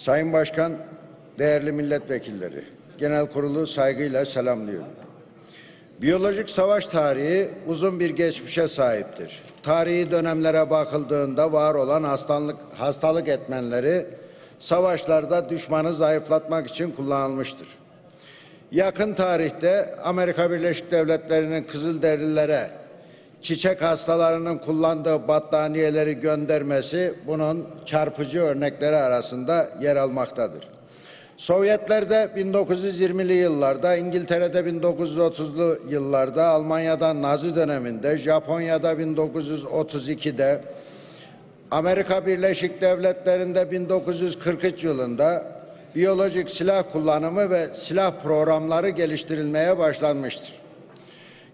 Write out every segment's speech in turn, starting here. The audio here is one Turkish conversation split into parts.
Sayın Başkan, değerli milletvekilleri, genel kurulu saygıyla selamlıyorum. Biyolojik savaş tarihi uzun bir geçmişe sahiptir. Tarihi dönemlere bakıldığında var olan hastalık etmenleri savaşlarda düşmanı zayıflatmak için kullanılmıştır. Yakın tarihte Amerika Birleşik Devletleri'nin Kızılderililere çiçek hastalarının kullandığı battaniyeleri göndermesi bunun çarpıcı örnekleri arasında yer almaktadır. Sovyetler'de 1920'li yıllarda, İngiltere'de 1930'lu yıllarda, Almanya'da Nazi döneminde, Japonya'da 1932'de, Amerika Birleşik Devletleri'nde 1943 yılında biyolojik silah kullanımı ve silah programları geliştirilmeye başlanmıştır.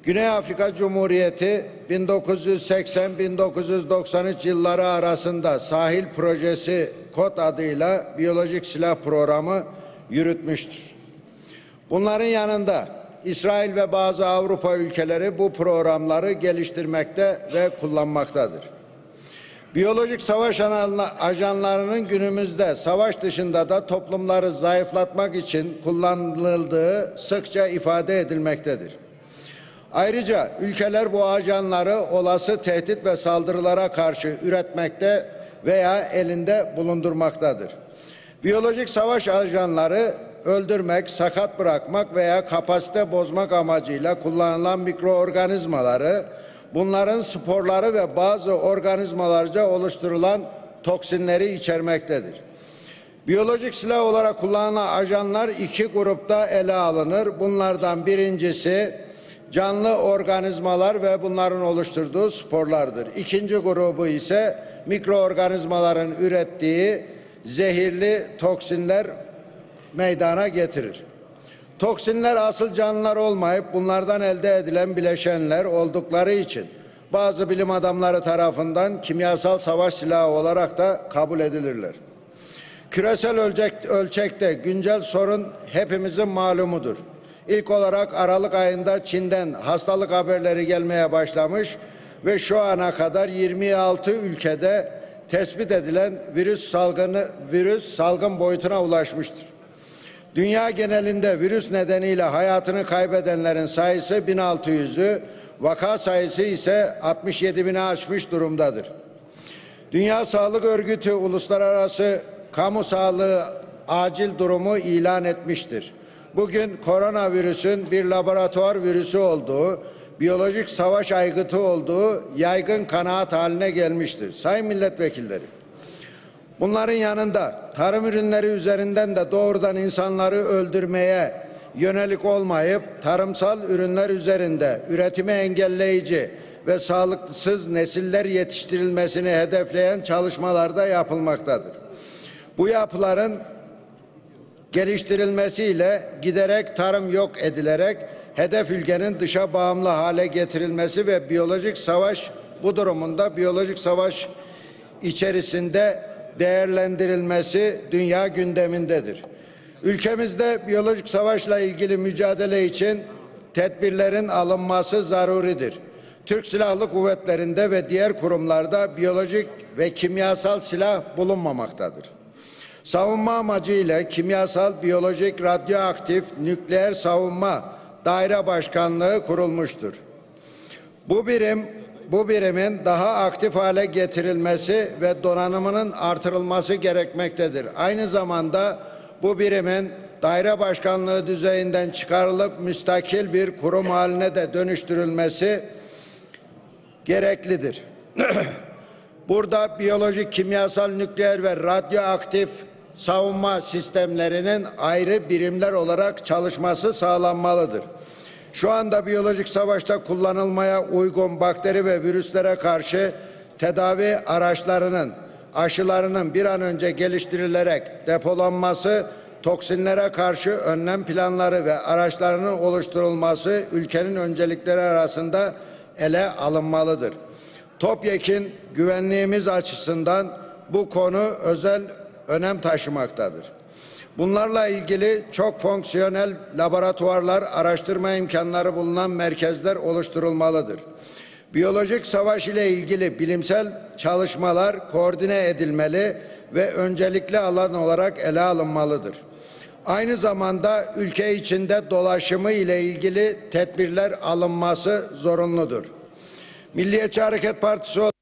Güney Afrika Cumhuriyeti 1980-1993 yılları arasında Sahil Projesi kod adıyla biyolojik silah programı yürütmüştür. Bunların yanında İsrail ve bazı Avrupa ülkeleri bu programları geliştirmekte ve kullanmaktadır. Biyolojik savaş ajanlarının günümüzde savaş dışında da toplumları zayıflatmak için kullanıldığı sıkça ifade edilmektedir. Ayrıca ülkeler bu ajanları olası tehdit ve saldırılara karşı üretmekte veya elinde bulundurmaktadır. Biyolojik savaş ajanları öldürmek, sakat bırakmak veya kapasite bozmak amacıyla kullanılan mikroorganizmaları, bunların sporları ve bazı organizmalarca oluşturulan toksinleri içermektedir. Biyolojik silah olarak kullanılan ajanlar iki grupta ele alınır. Bunlardan birincisi canlı organizmalar ve bunların oluşturduğu sporlardır. İkinci grubu ise mikroorganizmaların ürettiği zehirli toksinler meydana getirir. Toksinler asıl canlılar olmayıp bunlardan elde edilen bileşenler oldukları için bazı bilim adamları tarafından kimyasal savaş silahı olarak da kabul edilirler. Küresel ölçekte güncel sorun hepimizin malumudur. İlk olarak Aralık ayında Çin'den hastalık haberleri gelmeye başlamış ve şu ana kadar 26 ülkede tespit edilen virüs salgın boyutuna ulaşmıştır. Dünya genelinde virüs nedeniyle hayatını kaybedenlerin sayısı 1600'ü, vaka sayısı ise 67.000'i aşmış durumdadır. Dünya Sağlık Örgütü uluslararası kamu sağlığı acil durumu ilan etmiştir. Bugün koronavirüsün bir laboratuvar virüsü olduğu, biyolojik savaş aygıtı olduğu yaygın kanaat haline gelmiştir. Sayın milletvekilleri, bunların yanında tarım ürünleri üzerinden de doğrudan insanları öldürmeye yönelik olmayıp tarımsal ürünler üzerinde üretimi engelleyici ve sağlıksız nesiller yetiştirilmesini hedefleyen çalışmalarda yapılmaktadır. Bu yapıların geliştirilmesiyle giderek tarım yok edilerek hedef ülkenin dışa bağımlı hale getirilmesi ve biyolojik savaş bu durumunda biyolojik savaş içerisinde değerlendirilmesi dünya gündemindedir. Ülkemizde biyolojik savaşla ilgili mücadele için tedbirlerin alınması zaruridir. Türk Silahlı Kuvvetleri'nde ve diğer kurumlarda biyolojik ve kimyasal silah bulunmamaktadır. Savunma amacıyla kimyasal, biyolojik, radyoaktif, nükleer savunma daire başkanlığı kurulmuştur. Bu birimin daha aktif hale getirilmesi ve donanımının artırılması gerekmektedir. Aynı zamanda bu birimin daire başkanlığı düzeyinden çıkarılıp müstakil bir kurum haline de dönüştürülmesi gereklidir. Burada biyolojik, kimyasal, nükleer ve radyoaktif savunma sistemlerinin ayrı birimler olarak çalışması sağlanmalıdır. Şu anda biyolojik savaşta kullanılmaya uygun bakteri ve virüslere karşı tedavi araçlarının, aşılarının bir an önce geliştirilerek depolanması, toksinlere karşı önlem planları ve araçlarının oluşturulması ülkenin öncelikleri arasında ele alınmalıdır. Topyekin güvenliğimiz açısından bu konu özel önem taşımaktadır. Bunlarla ilgili çok fonksiyonel laboratuvarlar, araştırma imkanları bulunan merkezler oluşturulmalıdır. Biyolojik savaş ile ilgili bilimsel çalışmalar koordine edilmeli ve öncelikli alan olarak ele alınmalıdır. Aynı zamanda ülke içinde dolaşımı ile ilgili tedbirler alınması zorunludur. Milliyetçi Hareket Partisi olarak...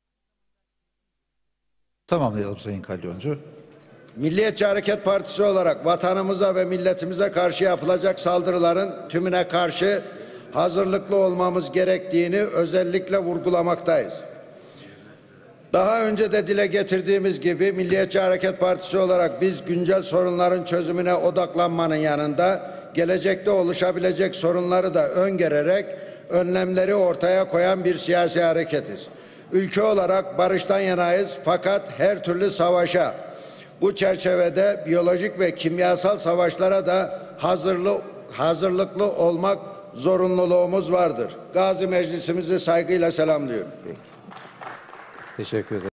Tamamlayalım Sayın Kalyoncu. Milliyetçi Hareket Partisi olarak vatanımıza ve milletimize karşı yapılacak saldırıların tümüne karşı hazırlıklı olmamız gerektiğini özellikle vurgulamaktayız. Daha önce de dile getirdiğimiz gibi Milliyetçi Hareket Partisi olarak biz güncel sorunların çözümüne odaklanmanın yanında gelecekte oluşabilecek sorunları da öngörerek önlemleri ortaya koyan bir siyasi hareketiz. Ülke olarak barıştan yanayız fakat her türlü savaşa, bu çerçevede biyolojik ve kimyasal savaşlara da hazırlıklı olmak zorunluluğumuz vardır. Gazi Meclisimizi saygıyla selamlıyorum. Teşekkür ederim.